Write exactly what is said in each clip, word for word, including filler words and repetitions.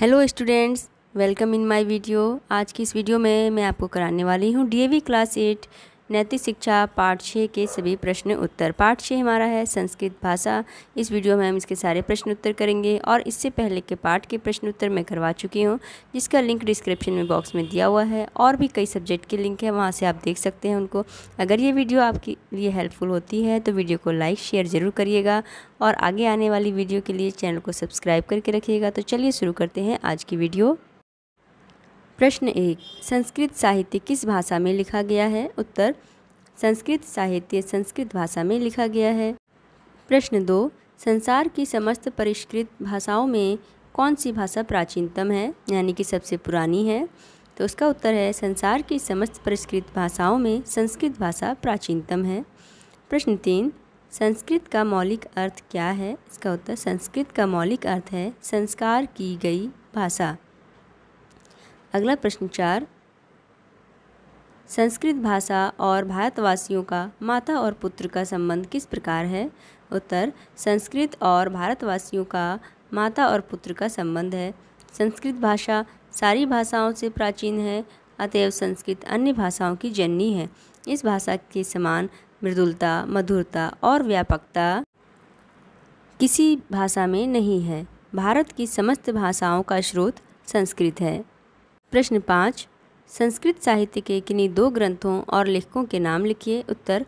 Hello students, welcome in my video. आज की इस वीडियो में मैं आपको कराने वाली हूँ डीएवी क्लास एट नैतिक शिक्षा पाठ छः के सभी प्रश्न उत्तर। पाठ छः हमारा है संस्कृत भाषा। इस वीडियो में हम इसके सारे प्रश्न उत्तर करेंगे और इससे पहले के पाठ के प्रश्न उत्तर मैं करवा चुकी हूँ, जिसका लिंक डिस्क्रिप्शन में बॉक्स में दिया हुआ है। और भी कई सब्जेक्ट के लिंक है, वहाँ से आप देख सकते हैं उनको। अगर ये वीडियो आपके लिए हेल्पफुल होती है तो वीडियो को लाइक शेयर ज़रूर करिएगा और आगे आने वाली वीडियो के लिए चैनल को सब्सक्राइब करके रखिएगा। तो चलिए शुरू करते हैं आज की वीडियो। प्रश्न एक, संस्कृत साहित्य किस भाषा में लिखा गया है? उत्तर, संस्कृत साहित्य संस्कृत भाषा में लिखा गया है। प्रश्न दो, संसार की समस्त परिष्कृत भाषाओं में कौन सी भाषा प्राचीनतम है, यानी कि सबसे पुरानी है? तो उसका उत्तर है, संसार की समस्त परिष्कृत भाषाओं में संस्कृत भाषा प्राचीनतम है। प्रश्न तीन, संस्कृत का मौलिक अर्थ क्या है? इसका उत्तर, संस्कृत का मौलिक अर्थ है संस्कार की गई भाषा। अगला प्रश्न चार, संस्कृत भाषा और भारतवासियों का माता और पुत्र का संबंध किस प्रकार है? उत्तर, संस्कृत और भारतवासियों का माता और पुत्र का संबंध है। संस्कृत भाषा सारी भाषाओं से प्राचीन है, अतएव संस्कृत अन्य भाषाओं की जननी है। इस भाषा के समान मृदुलता, मधुरता और व्यापकता किसी भाषा में नहीं है। भारत की समस्त भाषाओं का स्रोत संस्कृत है। प्रश्न पाँच, संस्कृत साहित्य के किन्हीं दो ग्रंथों और लेखकों के नाम लिखिए। उत्तर,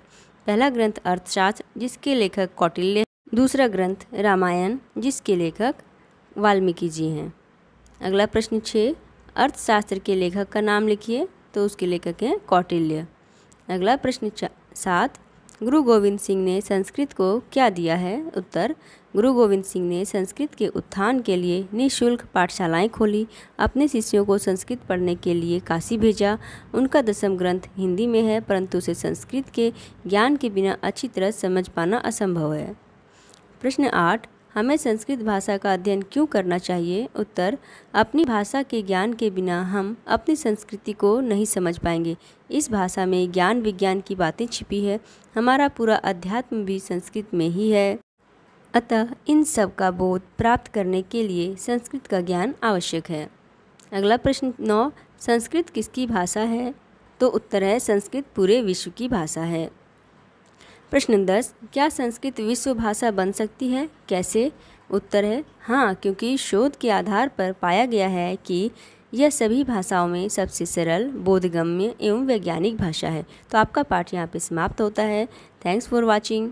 पहला ग्रंथ अर्थशास्त्र, जिसके लेखक कौटिल्य, दूसरा ग्रंथ रामायण, जिसके लेखक वाल्मीकि जी हैं। अगला प्रश्न छः, अर्थशास्त्र के लेखक का नाम लिखिए, तो उसके लेखक हैं कौटिल्य। अगला प्रश्न सात, गुरु गोविंद सिंह ने संस्कृत को क्या दिया है? उत्तर, गुरु गोविंद सिंह ने संस्कृत के उत्थान के लिए निःशुल्क पाठशालाएं खोली, अपने शिष्यों को संस्कृत पढ़ने के लिए काशी भेजा। उनका दसम ग्रंथ हिंदी में है, परंतु उसे संस्कृत के ज्ञान के बिना अच्छी तरह समझ पाना असंभव है। प्रश्न आठ, हमें संस्कृत भाषा का अध्ययन क्यों करना चाहिए? उत्तर, अपनी भाषा के ज्ञान के बिना हम अपनी संस्कृति को नहीं समझ पाएंगे। इस भाषा में ज्ञान विज्ञान की बातें छिपी है। हमारा पूरा अध्यात्म भी संस्कृत में ही है, अतः इन सब का बोध प्राप्त करने के लिए संस्कृत का ज्ञान आवश्यक है। अगला प्रश्न नौ, संस्कृत किसकी भाषा है? तो उत्तर है, संस्कृत पूरे विश्व की भाषा है। प्रश्न दस, क्या संस्कृत विश्व भाषा बन सकती है, कैसे? उत्तर है, हाँ, क्योंकि शोध के आधार पर पाया गया है कि यह सभी भाषाओं में सबसे सरल, बोधगम्य एवं वैज्ञानिक भाषा है। तो आपका पाठ यहाँ पे समाप्त होता है। Thanks for watching.